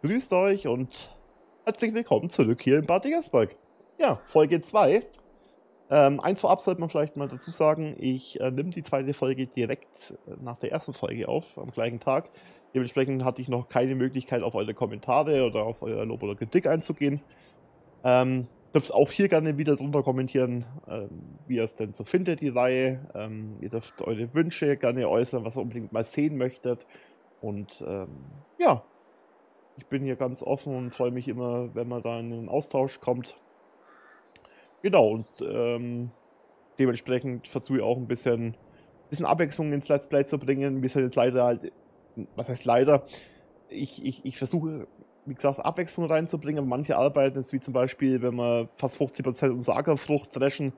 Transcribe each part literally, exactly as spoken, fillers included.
Grüßt euch und herzlich willkommen zurück hier in Bad Degersberg. Ja, Folge zwei. Ähm, eins vorab sollte man vielleicht mal dazu sagen, ich äh, nehme die zweite Folge direkt nach der ersten Folge auf, am gleichen Tag. Dementsprechend hatte ich noch keine Möglichkeit, auf eure Kommentare oder auf euer Lob oder Kritik einzugehen. Ähm, dürft auch hier gerne wieder drunter kommentieren, ähm, wie ihr es denn so findet, die Reihe. Ähm, ihr dürft eure Wünsche gerne äußern, was ihr unbedingt mal sehen möchtet. Und ähm, ja. Ich bin hier ganz offen und freue mich immer, wenn man da in den Austausch kommt. Genau, und ähm, dementsprechend versuche ich auch ein bisschen, bisschen Abwechslung ins Let's Play zu bringen. Wir sind jetzt leider halt, was heißt leider, ich, ich, ich versuche, wie gesagt, Abwechslung reinzubringen. Manche arbeiten jetzt, wie zum Beispiel, wenn wir fast fünfzig Prozent unserer Ackerfrucht dreschen,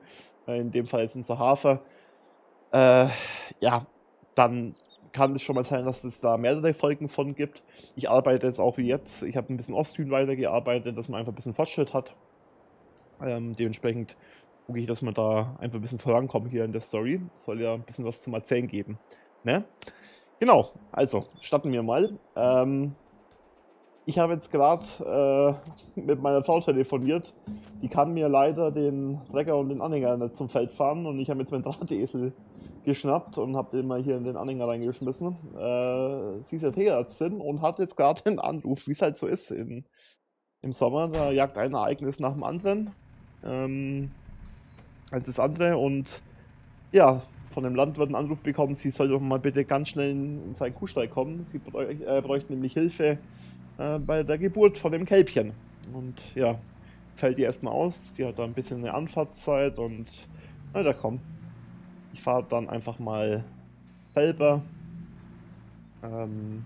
in dem Fall jetzt unser Hafer, äh, ja, dann kann es schon mal sein, dass es da mehrere Folgen von gibt. Ich arbeite jetzt auch wie jetzt. Ich habe ein bisschen Ostgrün weitergearbeitet, dass man einfach ein bisschen Fortschritt hat. Ähm, dementsprechend gucke ich, dass man da einfach ein bisschen vorankommt hier in der Story. Es soll ja ein bisschen was zum Erzählen geben. Ne? Genau, also starten wir mal. Ähm, ich habe jetzt gerade äh, mit meiner Frau telefoniert. Die kann mir leider den Trecker und den Anhänger nicht zum Feld fahren und ich habe jetzt meinen Drahtesel geschnappt und habe den mal hier in den Anhänger reingeschmissen. Äh, sie ist ja Tierärztin und hat jetzt gerade einen Anruf, wie es halt so ist in, im Sommer. Da jagt ein Ereignis nach dem anderen ähm, als das andere und ja, von dem Landwirt einen Anruf bekommen, sie soll doch mal bitte ganz schnell in seinen Kuhstall kommen. Sie bräuch, äh, bräuchte nämlich Hilfe äh, bei der Geburt von dem Kälbchen. Und ja, fällt ihr erstmal aus, die hat da ein bisschen eine Anfahrtszeit und na da komm. Ich fahre dann einfach mal selber ähm,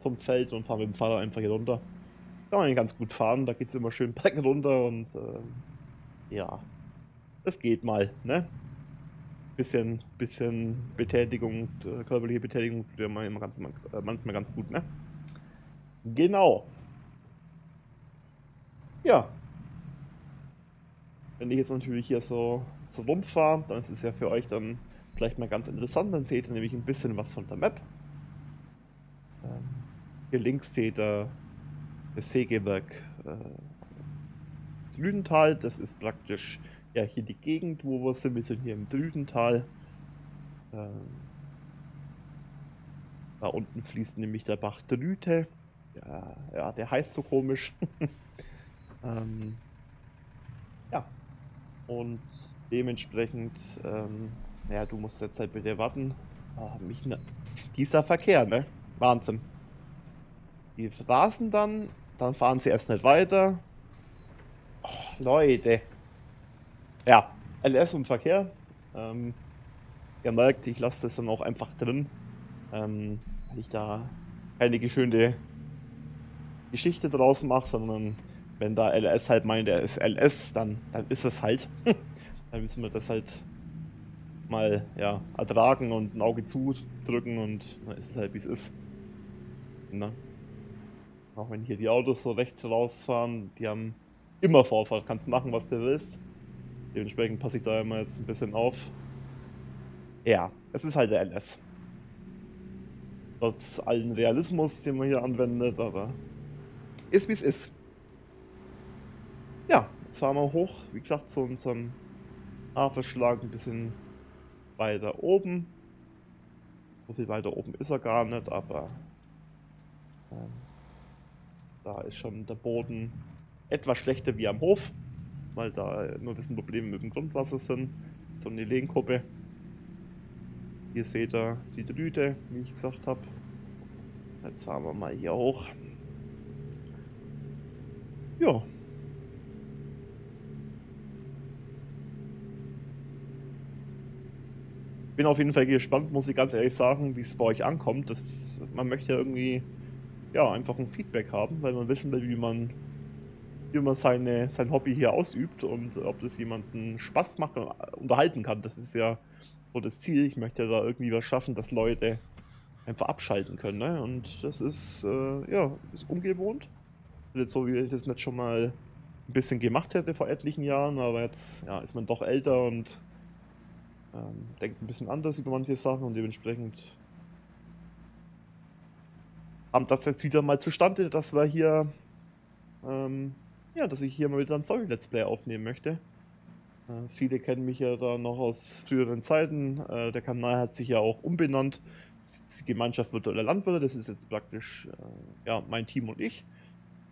zum Feld und fahre mit dem Fahrrad einfach hier runter. Kann man ganz gut fahren, da geht es immer schön berg runter und äh, ja, das geht mal, ne? Bisschen, bisschen Betätigung, äh, körperliche Betätigung tut ja immer ganz, manchmal ganz gut, ne? Genau. Ja. Wenn ich jetzt natürlich hier so, so rumfahre, dann ist es ja für euch dann vielleicht mal ganz interessant. Dann seht ihr nämlich ein bisschen was von der Map. Ähm, hier links seht ihr das Sägewerk äh, Drüdental. Das ist praktisch ja hier die Gegend, wo wir sind. Wir sind hier im Drüdental. Ähm, da unten fließt nämlich der Bach Drüte. Ja, ja, der heißt so komisch. ähm, ja. Und dementsprechend, ähm, naja, du musst jetzt halt bitte warten. Oh, mich ne dieser Verkehr, ne? Wahnsinn. Die rasen dann, dann fahren sie erst nicht weiter. Oh, Leute. Ja, L S und Verkehr. Ähm, ihr merkt, ich lasse das dann auch einfach drin, ähm, weil ich da keine geschönte Geschichte draus mache, sondern wenn da L S halt meint, er ist L S, dann, dann ist es halt. Dann müssen wir das halt mal ja, ertragen und ein Auge zudrücken und dann ist es halt, wie es ist. Na? Auch wenn hier die Autos so rechts rausfahren, die haben immer Vorfahrt, kannst machen, was du willst. Dementsprechend passe ich da immer jetzt ein bisschen auf. Ja, es ist halt der L S. Trotz allen Realismus, den man hier anwendet, aber ist, wie es ist. Ja, jetzt fahren wir hoch, wie gesagt, zu unserem Haferschlag ein bisschen weiter oben. So viel weiter oben ist er gar nicht, aber ähm, da ist schon der Boden etwas schlechter wie am Hof, weil da immer ein bisschen Probleme mit dem Grundwasser sind, so eine Lehmkuppe. Hier seht ihr die Drüte, wie ich gesagt habe. Jetzt fahren wir mal hier hoch. Ja. Bin auf jeden Fall gespannt, muss ich ganz ehrlich sagen, wie es bei euch ankommt. Das, man möchte ja irgendwie ja, einfach ein Feedback haben, weil man wissen will, wie man, wie man seine, sein Hobby hier ausübt und ob das jemanden Spaß macht und unterhalten kann. Das ist ja so das Ziel. Ich möchte ja da irgendwie was schaffen, dass Leute einfach abschalten können. Ne? Und das ist, äh, ja, ist ungewohnt. Jetzt so, wie ich das nicht schon mal ein bisschen gemacht hätte vor etlichen Jahren, aber jetzt ja, ist man doch älter und denkt ein bisschen anders über manche Sachen und dementsprechend kam das jetzt wieder mal zustande, dass wir hier, ähm, ja, dass ich hier mal wieder ein Story-Let's Play aufnehmen möchte. Äh, viele kennen mich ja da noch aus früheren Zeiten. Äh, der Kanal hat sich ja auch umbenannt. Die Gemeinschaft Virtueller Landwirte, das ist jetzt praktisch äh, ja, mein Team und ich.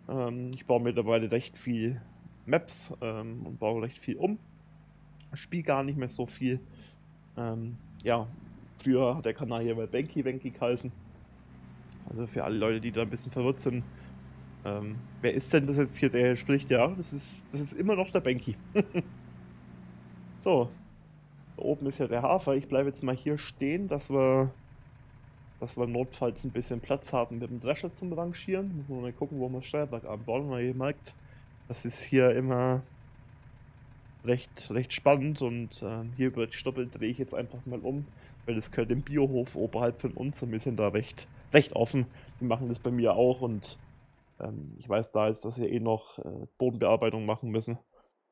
Ähm, ich baue mittlerweile recht viel Maps ähm, und baue recht viel um. Spiele gar nicht mehr so viel. Ähm, ja, früher hat der Kanal hier bei benkywenky geheißen. Also für alle Leute, die da ein bisschen verwirrt sind. Ähm, wer ist denn das jetzt hier, der hier spricht? Ja, das ist, das ist immer noch der Benky. So. Da oben ist ja der Hafer. Ich bleibe jetzt mal hier stehen, dass wir, dass wir notfalls ein bisschen Platz haben mit dem Drescher zum Rangieren. Müssen wir mal gucken, wo wir das Steuerwerk anbauen, weil ihr merkt, das ist hier immer Recht, recht spannend und äh, hier über die Stoppel drehe ich jetzt einfach mal um, weil das gehört dem Biohof oberhalb von uns und wir sind da recht, recht offen. Die machen das bei mir auch und ähm, ich weiß da jetzt, dass wir eh noch äh, Bodenbearbeitung machen müssen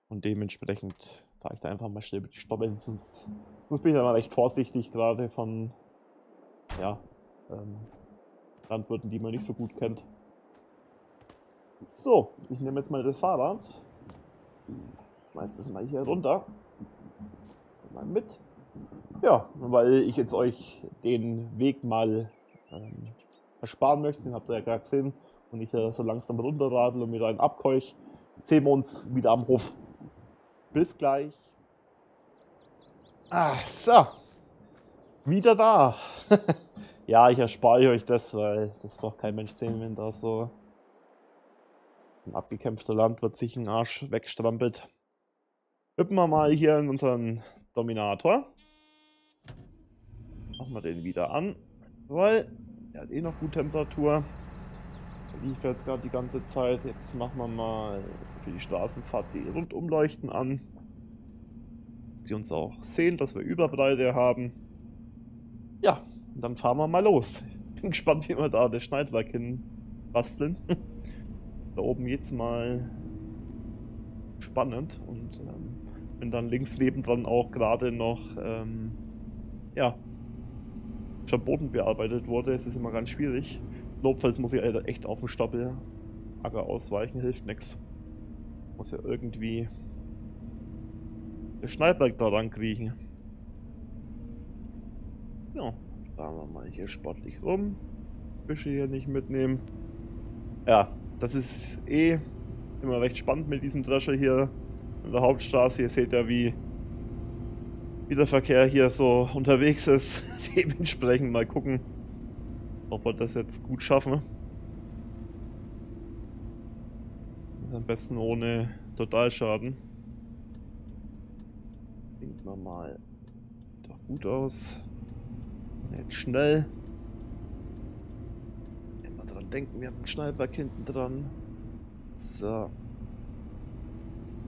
und dementsprechend fahre ich da einfach mal schnell über die Stoppeln, sonst, sonst bin ich da mal recht vorsichtig, gerade von ja, ähm, Landwirten, die man nicht so gut kennt. So, ich nehme jetzt mal das Fahrrad. Schmeiß das mal hier runter. Mal mit. Ja, weil ich jetzt euch den Weg mal ähm, ersparen möchte. Den habt ihr ja gerade gesehen. Und ich äh, so langsam runterradel und mir da einen abkeuch. Sehen wir uns wieder am Hof. Bis gleich. Ach so. Wieder da. Ja, ich erspare euch das, weil das braucht kein Mensch sehen, wenn da so ein abgekämpfter Landwirt sich einen Arsch wegstrampelt. Hüppen wir mal hier in unseren Dominator. Machen wir den wieder an, weil der hat eh noch gute Temperatur. Der lief jetzt gerade die ganze Zeit. Jetzt machen wir mal für die Straßenfahrt die Rundumleuchten an. Dass die uns auch sehen, dass wir Überbreite haben. Ja, und dann fahren wir mal los. Ich bin gespannt, wie wir da das Schneidwerk hin basteln. Da oben geht's mal spannend und ähm, bin dann links nebendran auch gerade noch ähm, ja, schon Boden bearbeitet wurde. Es ist immer ganz schwierig. Notfalls muss ich echt auf den Stapel Acker ausweichen, hilft nichts. Muss ja irgendwie das Schneidwerk da ran kriechen. Ja, fahren wir mal hier sportlich rum. Büsche hier nicht mitnehmen. Ja, das ist eh immer recht spannend mit diesem Drescher hier in der Hauptstraße. Ihr seht ja, wie, wie der Verkehr hier so unterwegs ist. Dementsprechend mal gucken, ob wir das jetzt gut schaffen. Am besten ohne Totalschaden. Denkt man mal. Sieht doch gut aus. Jetzt schnell. Immer dran denken, wir haben einen Schneidwerk hinten dran. So.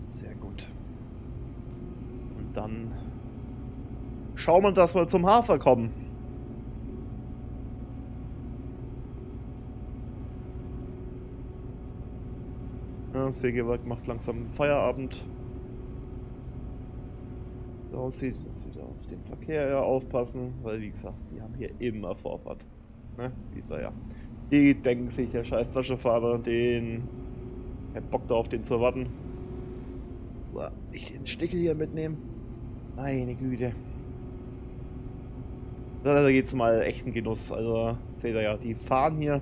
Sehr gut. Und dann schauen wir, dass wir zum Hafer kommen. Ja, das Sägewerk macht langsam Feierabend. So aussieht, jetzt wieder auf den Verkehr ja aufpassen, weil wie gesagt, die haben hier immer Vorfahrt. Ne? Sieht er ja. Die denken sich, der scheiß Taschenfahrer, den hat Bock da auf den zu warten. Ich den Stickel hier mitnehmen. Meine Güte. Da geht's mal echten Genuss. Also seht ihr ja, die fahren hier.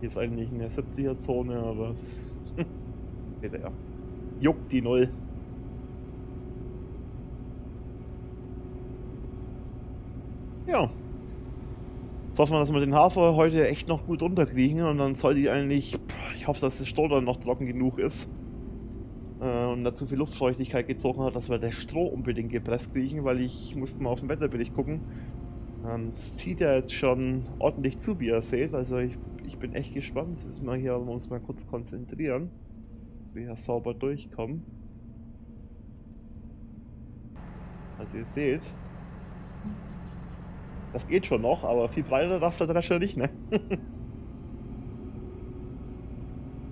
Hier ist eigentlich eine siebziger Zone, aber es seht ihr ja. Juckt die Null. Ja. Jetzt hoffen wir, dass wir den Hafer heute echt noch gut runterkriegen und dann sollte ich eigentlich, ich hoffe, dass das Stroh dann noch trocken genug ist und da zu viel Luftfeuchtigkeit gezogen hat, dass wir das Stroh unbedingt gepresst kriegen, weil ich musste mal auf den Wetterbericht gucken. Es zieht ja jetzt schon ordentlich zu, wie ihr seht, also ich, ich bin echt gespannt. Jetzt müssen wir hier uns mal kurz konzentrieren, wie wir sauber durchkommen. Also ihr seht, das geht schon noch, aber viel breiter darf der Drescher nicht, ne?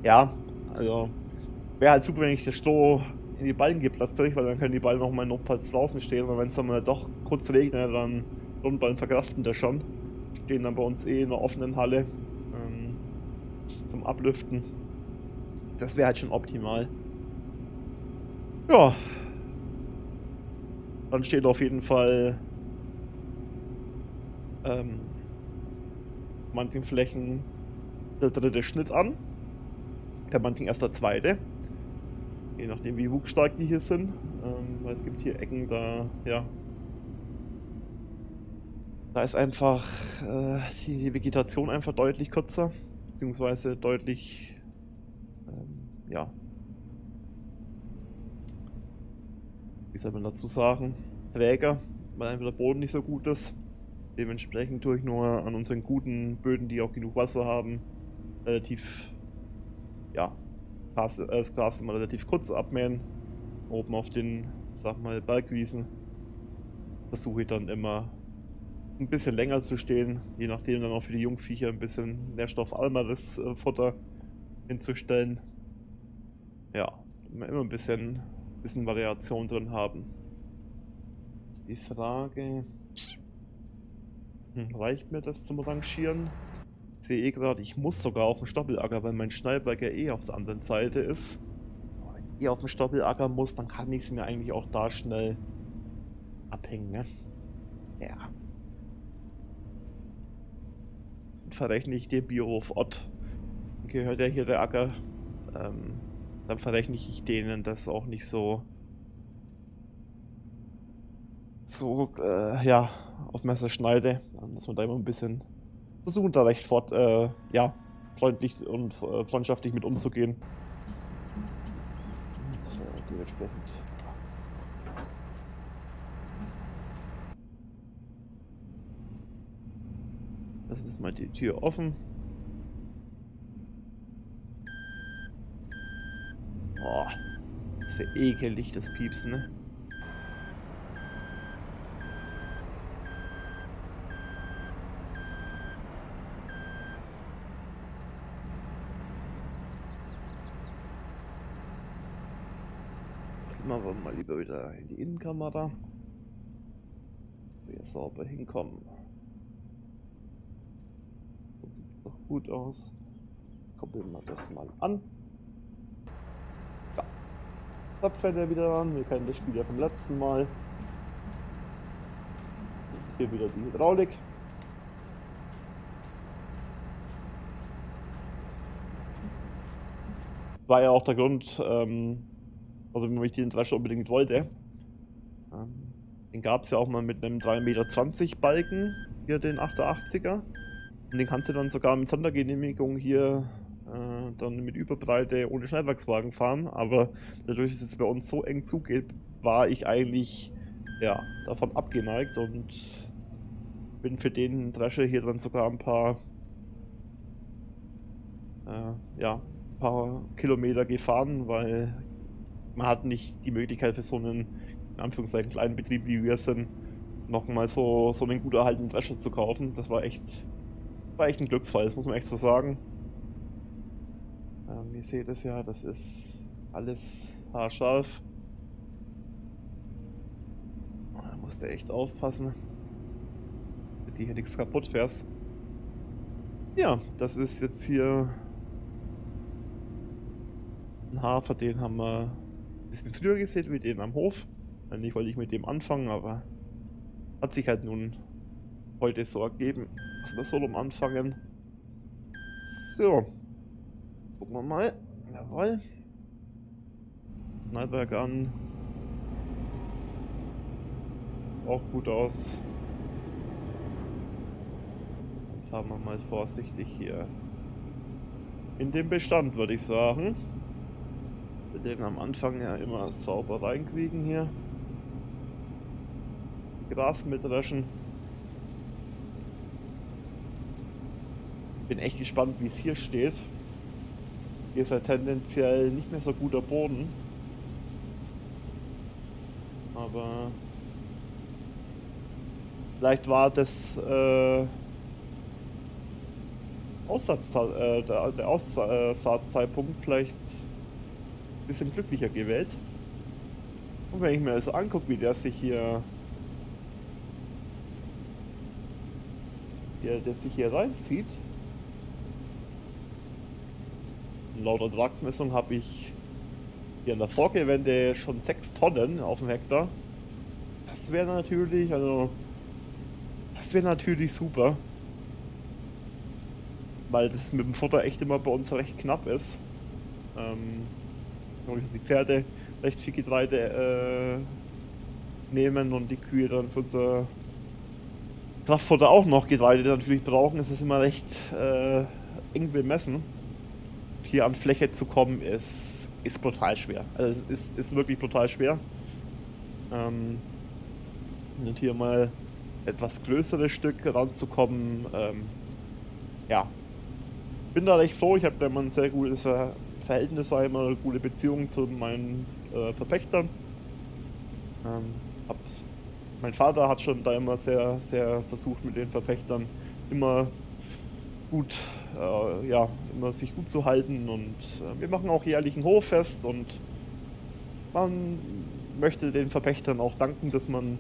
Ja, also wäre halt super, wenn ich das Stroh in die Ballen geplatzt kriege, weil dann können die Ballen noch mal notfalls draußen stehen und wenn es dann mal doch kurz regnet, dann Rundballen verkraften das schon. Stehen dann bei uns eh in einer offenen Halle ähm, zum Ablüften. Das wäre halt schon optimal. Ja. Dann steht auf jeden Fall ähm, manchen Flächen der dritte Schnitt an. Bei manchen erst der zweite. Je nachdem wie wuchsstark die hier sind. Ähm, weil es gibt hier Ecken, da ja. Da ist einfach äh, die Vegetation einfach deutlich kürzer, beziehungsweise deutlich, ähm, ja, wie soll man dazu sagen, träger, weil einfach der Boden nicht so gut ist. Dementsprechend tue ich nur an unseren guten Böden, die auch genug Wasser haben, relativ, ja, Gras, äh, das Gras immer relativ kurz abmähen, oben auf den, sag mal, Bergwiesen, versuche ich dann immer ein bisschen länger zu stehen, je nachdem dann auch für die Jungviecher ein bisschen nährstoffalmeres äh, Futter hinzustellen. Ja, immer ein bisschen, bisschen Variation drin haben. Ist die Frage, hm, reicht mir das zum Rangieren? Ich sehe eh gerade, ich muss sogar auf den Stoppelacker, weil mein Schnellberg ja eh auf der anderen Seite ist. Aber wenn ich eh auf den Stoppelacker muss, dann kann ich es mir eigentlich auch da schnell abhängen, ne? Ja. Verrechne ich den Biohof Ott. Gehört ja hier der Acker. Ähm, dann verrechne ich denen das auch nicht so. So, äh, ja, auf Messerschneide. Dann muss man da immer ein bisschen versuchen, da recht fort, äh, ja, freundlich und äh, freundschaftlich mit umzugehen. So, dementsprechend. Das ist mal die Tür offen. Boah, ist ja ekelig, das Piepsen, ne? Jetzt machen wir mal lieber wieder in die Innenkamera. Wir sauber hinkommen. Doch gut aus. Koppeln wir das mal an. Ja. Da fällt er wieder an. Wir kennen das Spiel ja vom letzten Mal. Hier wieder die Hydraulik. War ja auch der Grund, ähm, warum ich den Drescher unbedingt wollte. Ähm, den gab es ja auch mal mit einem drei Meter zwanzig Balken, hier den achtundachtziger. Und den kannst du dann sogar mit Sondergenehmigung hier äh, dann mit Überbreite ohne Schneidwerkswagen fahren, aber dadurch, dass es bei uns so eng zugeht, war ich eigentlich ja, davon abgeneigt und bin für den Drescher hier dann sogar ein paar, äh, ja, ein paar Kilometer gefahren, weil man hat nicht die Möglichkeit für so einen, in Anführungszeichen, kleinen Betrieb wie wir sind, nochmal so, so einen gut erhaltenen Drescher zu kaufen. Das war echt... War echt ein Glücksfall, das muss man echt so sagen. Ähm, ihr seht es ja, das ist alles haarscharf. Da musst du echt aufpassen, dass du hier nichts kaputt fährst. Ja, das ist jetzt hier ein Hafer, den haben wir ein bisschen früher gesät wie den am Hof. Eigentlich wollte ich mit dem anfangen, aber hat sich halt nun heute so ergeben, dass wir so rum anfangen. So. Gucken wir mal. Jawohl. Schneidwerk an. Auch gut aus. fahren wir mal vorsichtig hier in den Bestand, würde ich sagen. Wir den am Anfang ja immer sauber reinkriegen hier. Gras mitröschen. Bin echt gespannt, wie es hier steht. Hier ist ja tendenziell nicht mehr so guter Boden. Aber vielleicht war das äh, Aussatz, äh, der Aussaatzeitpunkt vielleicht ein bisschen glücklicher gewählt. Und wenn ich mir das angucke, wie der sich hier, hier der sich hier reinzieht. Laut Ertragsmessung habe ich hier an der Vorgewende schon sechs Tonnen auf dem Hektar. Das wäre natürlich, also das wäre natürlich super. Weil das mit dem Futter echt immer bei uns recht knapp ist. Ähm, dass die Pferde recht viel Getreide äh, nehmen und die Kühe dann für unser Kraftfutter auch noch Getreide natürlich brauchen, ist es immer recht äh, eng bemessen. Hier an Fläche zu kommen, ist, ist brutal schwer. Also es ist, ist wirklich brutal schwer. Ähm, und hier mal etwas größeres Stück ranzukommen, ähm, ja. Bin da recht froh, ich habe da immer ein sehr gutes Verhältnis, einmal eine gute Beziehung zu meinen äh, Verpächtern. Ähm, mein Vater hat schon da immer sehr, sehr versucht, mit den Verpächtern immer gut Äh, ja, immer sich gut zu halten, und äh, wir machen auch jährlich ein Hoffest, und man möchte den Verpächtern auch danken, dass man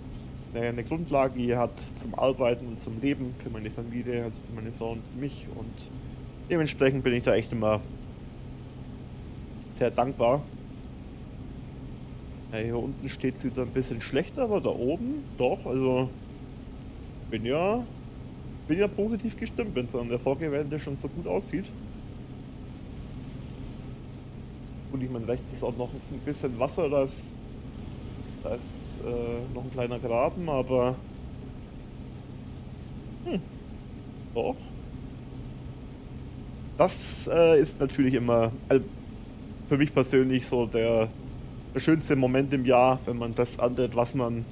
äh, eine Grundlage hier hat zum Arbeiten und zum Leben für meine Familie, also für meine Frau und mich, und dementsprechend bin ich da echt immer sehr dankbar. Ja, hier unten steht es wieder ein bisschen schlechter, aber da oben doch, also bin ja bin ja positiv gestimmt, wenn es an der Vorgewende schon so gut aussieht. Und ich meine, rechts ist auch noch ein bisschen Wasser, da ist, da ist äh, noch ein kleiner Graben, aber hm, doch. Das äh, ist natürlich immer äh, für mich persönlich so der, der schönste Moment im Jahr, wenn man das erntet, was man,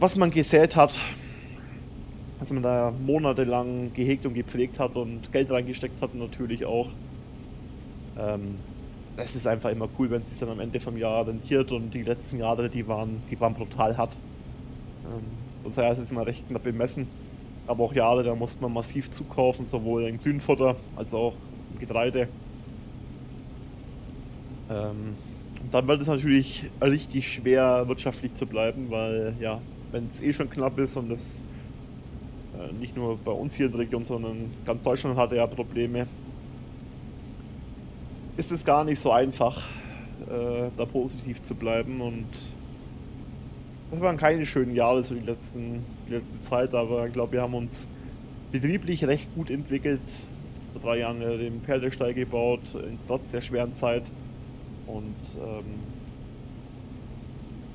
was man gesät hat. Dass man da monatelang gehegt und gepflegt hat und Geld reingesteckt hat, natürlich auch. Ähm, das ist einfach immer cool, wenn es sich dann am Ende vom Jahr rentiert, und die letzten Jahre, die waren, die waren brutal hart. Ähm, sonst heißt es immer recht knapp bemessen. Aber auch Jahre, da musste man massiv zukaufen, sowohl im Grünfutter als auch im Getreide. Ähm, und dann wird es natürlich richtig schwer, wirtschaftlich zu bleiben, weil ja, wenn es eh schon knapp ist und das nicht nur bei uns hier in der Region, sondern ganz Deutschland hatte ja Probleme. Ist es gar nicht so einfach, äh, da positiv zu bleiben, und das waren keine schönen Jahre so die, letzten, die letzte Zeit, aber ich glaube, wir haben uns betrieblich recht gut entwickelt. Vor drei Jahren äh, den Pferdestall gebaut, äh, trotz der schweren Zeit, und ähm,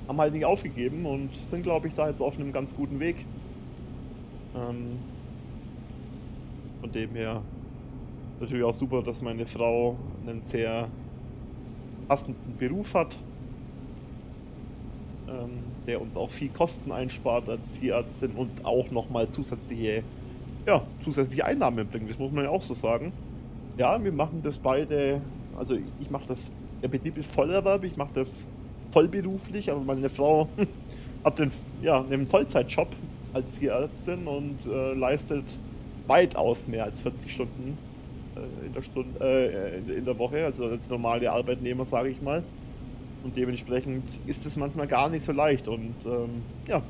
haben halt nicht aufgegeben und sind, glaube ich, da jetzt auf einem ganz guten Weg. Ähm, von dem her natürlich auch super, dass meine Frau einen sehr passenden Beruf hat, ähm, der uns auch viel Kosten einspart als Tierärztin und auch nochmal zusätzliche, ja, zusätzliche Einnahmen bringt, das muss man ja auch so sagen. Ja, wir machen das beide, also ich mache das, der Betrieb ist Vollerwerb, ich mache das vollberuflich, aber meine Frau hat den, ja, einen Vollzeitjob als Tierärztin und äh, leistet weitaus mehr als vierzig Stunden äh, in, der Stunde, äh, in, in der Woche, also als normale Arbeitnehmer, sage ich mal. Und dementsprechend ist es manchmal gar nicht so leicht. Und ähm, ja,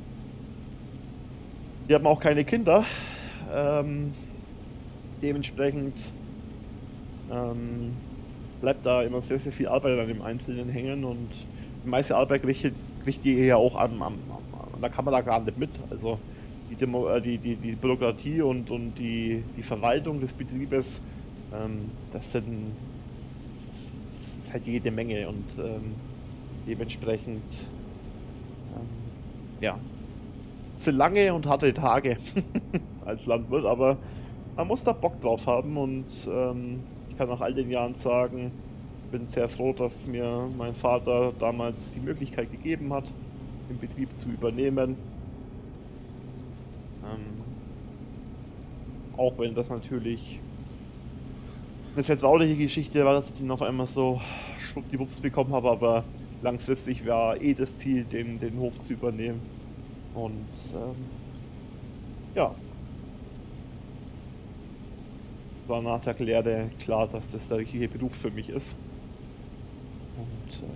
wir haben auch keine Kinder. Ähm, dementsprechend ähm, bleibt da immer sehr, sehr viel Arbeit an dem Einzelnen hängen. Und die meiste Arbeit kriegt ihr ja auch am, am, am, an der Kamera gar nicht mit. Also Die, Demo, äh, die, die, die Bürokratie und, und die, die Verwaltung des Betriebes, ähm, das sind das ist halt jede Menge, und ähm, dementsprechend ähm, ja, sind lange und harte Tage. als Landwirt, aber man muss da Bock drauf haben und ähm, ich kann nach all den Jahren sagen, bin sehr froh, dass mir mein Vater damals die Möglichkeit gegeben hat, den Betrieb zu übernehmen. Ähm, auch wenn das natürlich eine sehr traurige Geschichte war, dass ich ihn auf einmal so schwuppdiwupps bekommen habe, aber langfristig war eh das Ziel, den, den Hof zu übernehmen. Und ähm, ja, war nach der Lehre klar, dass das der richtige Beruf für mich ist. Und äh,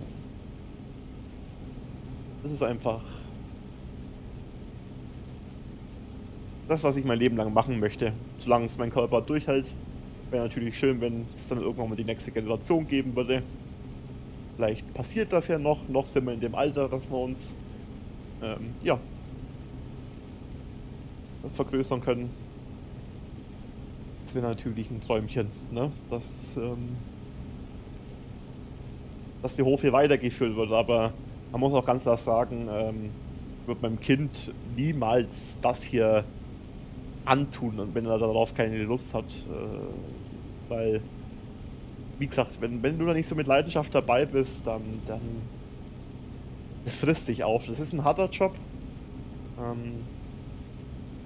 das ist einfach das, was ich mein Leben lang machen möchte, solange es mein Körper durchhält. Wäre natürlich schön, wenn es dann irgendwann mal die nächste Generation geben würde. Vielleicht passiert das ja noch, noch sind wir in dem Alter, dass wir uns ähm, ja, vergrößern können. Das wäre natürlich ein Träumchen, ne? dass, ähm, dass der Hof hier weitergeführt wird, aber man muss auch ganz klar sagen, ähm, wird meinem Kind niemals das hier antun, und wenn er darauf keine Lust hat, äh, weil, wie gesagt, wenn, wenn du da nicht so mit Leidenschaft dabei bist, dann, dann das frisst dich auf. Das ist ein harter Job, ähm,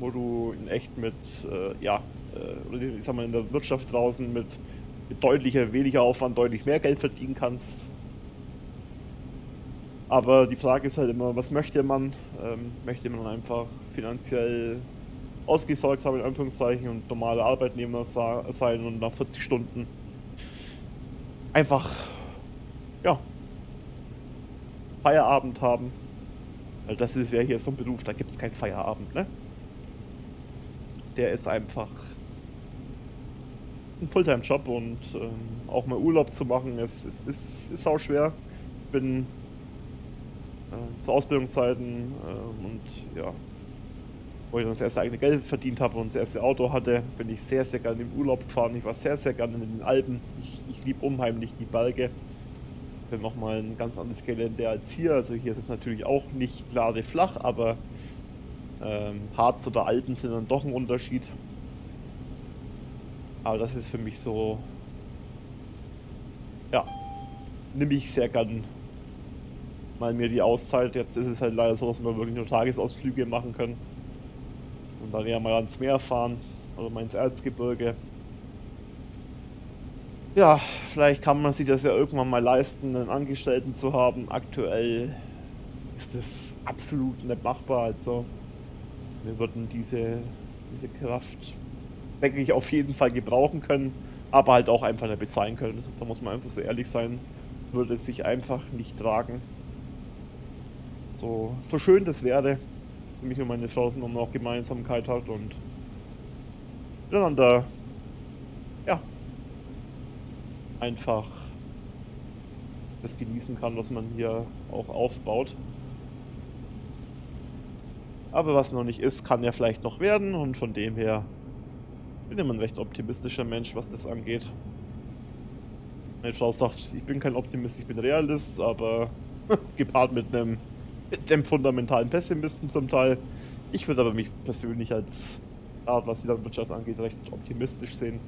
wo du in echt mit, äh, ja, äh, ich sag mal in der Wirtschaft draußen mit, mit deutlicher, weniger Aufwand deutlich mehr Geld verdienen kannst. Aber die Frage ist halt immer, was möchte man? Ähm, möchte man einfach finanziell ausgesorgt haben, in Anführungszeichen, und normale Arbeitnehmer sein und nach vierzig Stunden einfach, ja, Feierabend haben. Weil das ist ja hier so ein Beruf, da gibt es keinen Feierabend, ne? Der ist einfach ist ein Fulltime-Job und ähm, auch mal Urlaub zu machen, ist, ist, ist, ist auch schwer. Ich bin äh, zu Ausbildungszeiten äh, und ja, wo ich dann das erste eigene Geld verdient habe und das erste Auto hatte, bin ich sehr, sehr gerne im Urlaub gefahren. Ich war sehr, sehr gerne in den Alpen. Ich, ich liebe unheimlich die Berge. Das ist nochmal ein ganz anderes Gelände als hier. Also hier ist es natürlich auch nicht gerade flach, aber ähm, Harz oder Alpen sind dann doch ein Unterschied. Aber das ist für mich so, ja, nehme ich sehr gern mal mir die Auszeit. Jetzt ist es halt leider so, dass wir wirklich nur Tagesausflüge machen können. Und dann eher mal ans Meer fahren oder mal ins Erzgebirge. Ja, vielleicht kann man sich das ja irgendwann mal leisten, einen Angestellten zu haben. Aktuell ist das absolut nicht machbar. Also wir würden diese, diese Kraft, denke ich, auf jeden Fall gebrauchen können, aber halt auch einfach nicht bezahlen können. Da muss man einfach so ehrlich sein. Es würde sich einfach nicht tragen. So, so schön das wäre. Für mich und meine Frau sind immer noch Gemeinsamkeit hat und miteinander, ja, einfach das genießen kann, was man hier auch aufbaut. Aber was noch nicht ist, kann ja vielleicht noch werden, und von dem her bin ich immer ein recht optimistischer Mensch, was das angeht. Meine Frau sagt, ich bin kein Optimist, ich bin Realist, aber gepaart mit einem Mit dem fundamentalen Pessimisten zum Teil. Ich würde aber mich persönlich als Art, was die Landwirtschaft angeht, recht optimistisch sehen.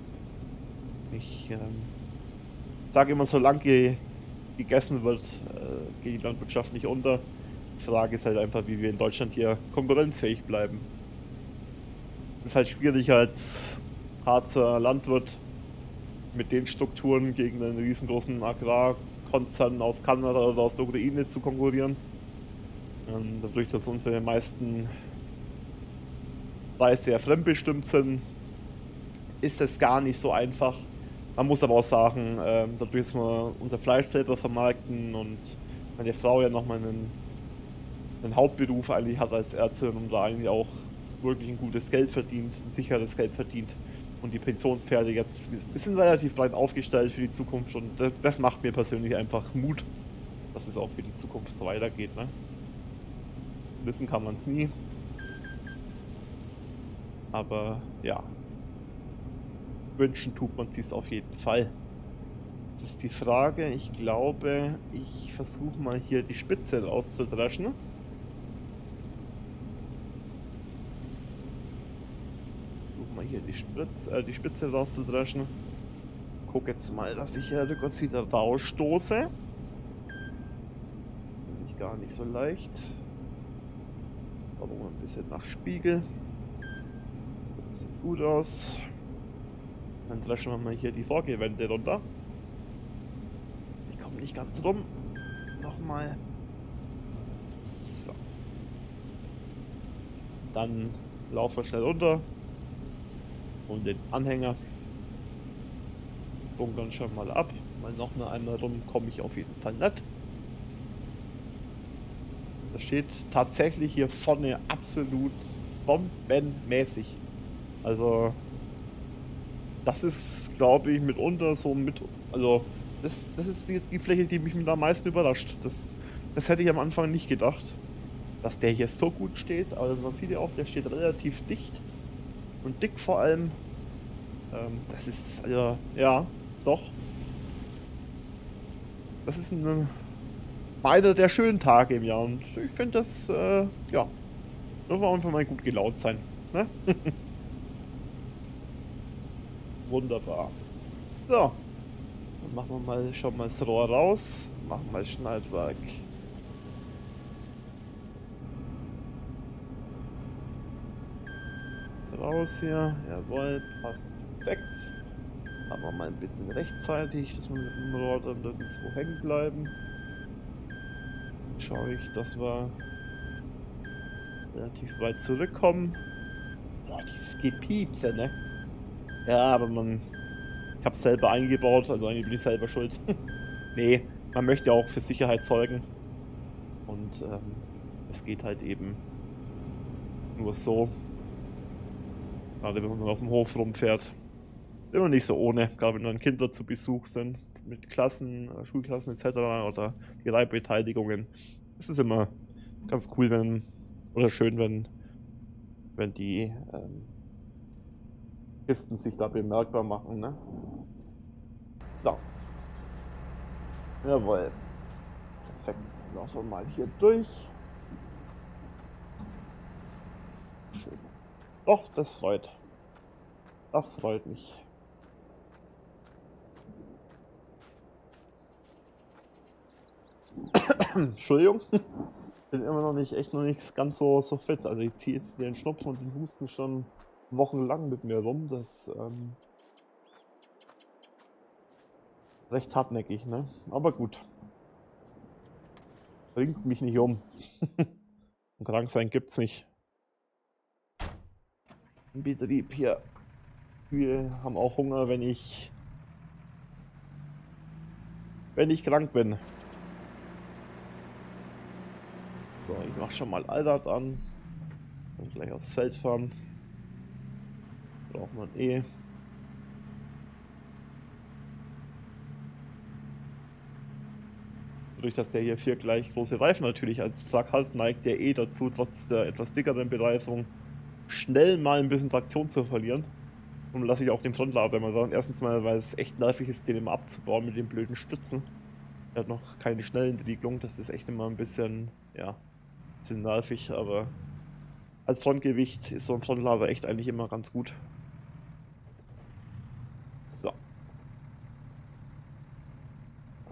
Ich ähm, sage immer, solange ge gegessen wird, äh, geht die Landwirtschaft nicht unter. Die Frage ist halt einfach, wie wir in Deutschland hier konkurrenzfähig bleiben. Es ist halt schwierig als Harzer Landwirt mit den Strukturen gegen einen riesengroßen Agrarkonzern aus Kanada oder aus der Ukraine zu konkurrieren. Dadurch, dass unsere meisten Preise ja fremdbestimmt sind, ist es gar nicht so einfach. Man muss aber auch sagen, dadurch, dass wir unser Fleisch selber vermarkten und meine Frau ja nochmal einen, einen Hauptberuf eigentlich hat als Ärztin und da eigentlich auch wirklich ein gutes Geld verdient, ein sicheres Geld verdient, und die Pensionspferde jetzt, wir sind relativ breit aufgestellt für die Zukunft, und das, das macht mir persönlich einfach Mut, dass es auch für die Zukunft so weitergeht, ne? Wissen kann man es nie. Aber ja, wünschen tut man es auf jeden Fall. Das ist die Frage. Ich glaube, ich versuche mal hier die Spitze rauszudreschen. mal hier die, Spritz, äh, die Spitze rauszudreschen. Guck jetzt mal, dass ich hier rückwärts wieder rausstoße. Das ist nämlich gar nicht so leicht. Aber mal ein bisschen nach Spiegel. Das sieht gut aus. Dann dreschen wir mal hier die Vorgewände runter. Ich komme nicht ganz rum. Nochmal. So. Dann laufen wir schnell runter. Und den Anhänger bunkern schon mal ab. Mal noch eine einmal rum komme ich auf jeden Fall nicht. Das steht tatsächlich hier vorne absolut bombenmäßig. Also das ist, glaube ich, mitunter so mit. Also, das, das ist die, die Fläche, die mich mit am meisten überrascht. Das, das hätte ich am Anfang nicht gedacht, dass der hier so gut steht. Aber man sieht ja auch, der steht relativ dicht. Und dick vor allem. Ähm, das ist, also, ja, doch. Das ist ein, einer der schönen Tage im Jahr. Und ich finde das, äh, ja. Dürfen wir einfach mal gut gelaunt sein. Ne? Wunderbar. So, dann machen wir mal schon mal das Rohr raus, machen mal Schneidwerk. Raus hier, jawohl, passt perfekt. Haben wir mal ein bisschen rechtzeitig, dass wir mit dem Rohr dann nirgendwo hängen bleiben. Schaue ich, dass wir relativ weit zurückkommen. Boah, dieses Gepiepse, ne? Ja, aber man. Ich hab's selber eingebaut, also eigentlich bin ich selber schuld. Nee, man möchte ja auch für Sicherheit sorgen. Und ähm, es geht halt eben nur so. Gerade wenn man auf dem Hof rumfährt. Immer nicht so ohne, gerade wenn dann Kinder zu Besuch sind, mit Klassen, Schulklassen et cetera oder die Reibbeteiligungen. Es ist immer ganz cool, wenn. Oder schön, wenn. Wenn die. Ähm, Kisten sich da bemerkbar machen, ne? So. Jawohl. Perfekt. Laufen wir mal hier durch. Schön. Doch, das freut. Das freut mich. Entschuldigung. Bin immer noch nicht, echt noch nicht ganz so, so fit. Also ich ziehe jetzt den Schnupfen und den Husten schon wochenlang mit mir rum, das ähm, recht hartnäckig, ne? Aber gut. Bringt mich nicht um. Und krank sein gibt's nicht. Im Betrieb hier. Wir haben auch Hunger, wenn ich wenn ich krank bin. So, ich mach schon mal Allrad an und gleich aufs Feld fahren. Braucht man eh. Dadurch, dass der hier vier gleich große Reifen natürlich als Truck hat, neigt der eh dazu, trotz der etwas dickeren Bereifung, schnell mal ein bisschen Traktion zu verlieren. Und lasse ich auch den Frontlader mal sagen. Erstens mal, weil es echt nervig ist, den immer abzubauen mit den blöden Stützen. Er hat noch keine Schnellentriegelung, das ist echt immer ein bisschen, ja, ein bisschen nervig, aber als Frontgewicht ist so ein Frontlader echt eigentlich immer ganz gut. So.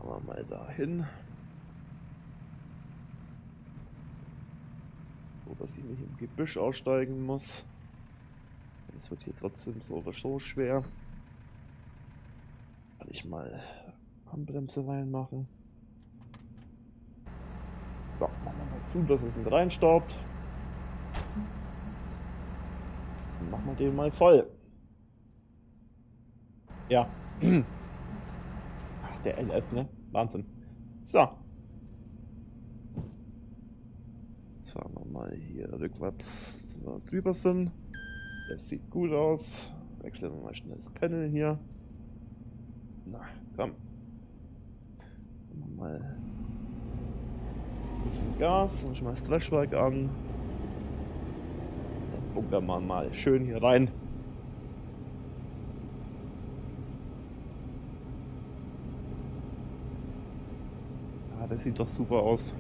Aber mal dahin. So, dass ich nicht im Gebüsch aussteigen muss. Das wird hier trotzdem so oder so schwer. Kann ich mal Handbremse reinmachen. So, machen wir mal zu, dass es nicht reinstaubt. Dann machen wir den mal voll. Ja. Ach, der L S, ne? Wahnsinn. So. Jetzt fahren wir mal hier rückwärts, dass wir drüber sind. Das sieht gut aus. Wechseln wir mal schnell das Panel hier. Na, komm. Mal ein bisschen Gas und schmeiß Thrashwerk an. Dann bunkern wir mal schön hier rein. Das sieht doch super aus.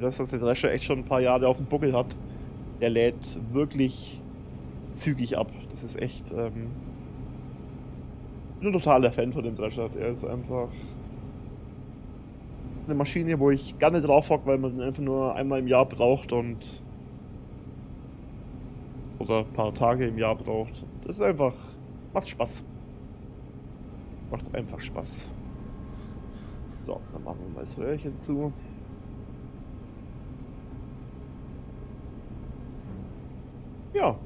dass das der Drescher echt schon ein paar Jahre auf dem Buckel hat. Der lädt wirklich zügig ab. Das ist echt ähm, ein totaler Fan von dem Drescher. Er ist einfach eine Maschine, wo ich gerne drauf hocke, weil man den einfach nur einmal im Jahr braucht und oder ein paar Tage im Jahr braucht. Das ist einfach, macht Spaß. Macht einfach Spaß. So, dann machen wir mal das Röhrchen zu. Ja.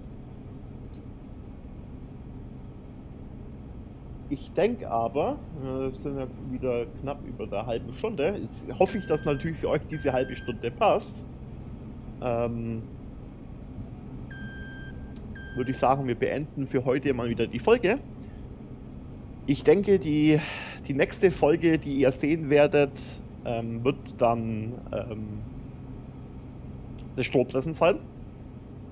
Ich denke aber, wir sind ja wieder knapp über der halben Stunde. Jetzt hoffe ich, dass natürlich für euch diese halbe Stunde passt. Ähm, würde ich sagen, wir beenden für heute mal wieder die Folge. Ich denke, die, die nächste Folge, die ihr sehen werdet, ähm, wird dann ähm, das Strohpressen sein.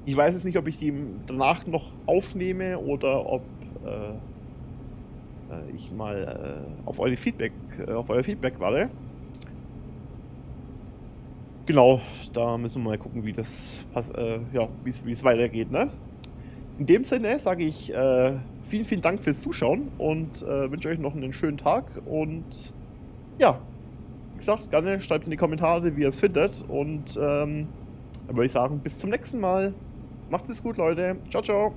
Ich weiß jetzt nicht, ob ich die danach noch aufnehme oder ob äh, ich mal äh, auf, eure Feedback, äh, auf euer Feedback warte. Genau, da müssen wir mal gucken, wie das äh, ja, wie es weitergeht, ne? In dem Sinne sage ich äh, vielen, vielen Dank fürs Zuschauen und äh, wünsche euch noch einen schönen Tag. Und ja, wie gesagt, gerne schreibt in die Kommentare, wie ihr es findet. Und ähm, dann würde ich sagen, bis zum nächsten Mal. Macht es gut, Leute. Ciao, ciao.